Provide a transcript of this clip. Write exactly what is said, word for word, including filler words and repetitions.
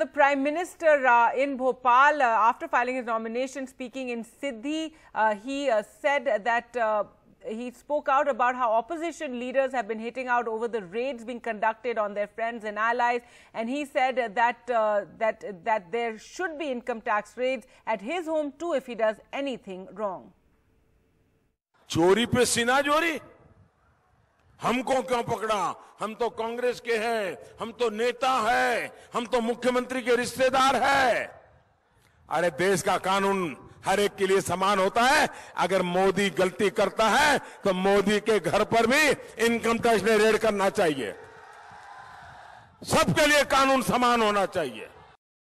The Prime Minister uh, in Bhopal, uh, after filing his nomination, speaking in Siddhi, uh, he uh, said that uh, he spoke out about how opposition leaders have been hitting out over the raids being conducted on their friends and allies. And he said that, uh, that, that there should be income tax raids at his home too if he does anything wrong. चोरी पे सीना जोरी, हमको क्यों पकड़ा? हम तो कांग्रेस के हैं, हम तो नेता हैं, हम तो मुख्यमंत्री के रिश्तेदार हैं। अरे देश का कानून हर एक के लिए समान होता है। अगर मोदी गलती करता है तो मोदी के घर पर भी इनकम टैक्स में रेड करना चाहिए। सबके लिए कानून समान होना चाहिए।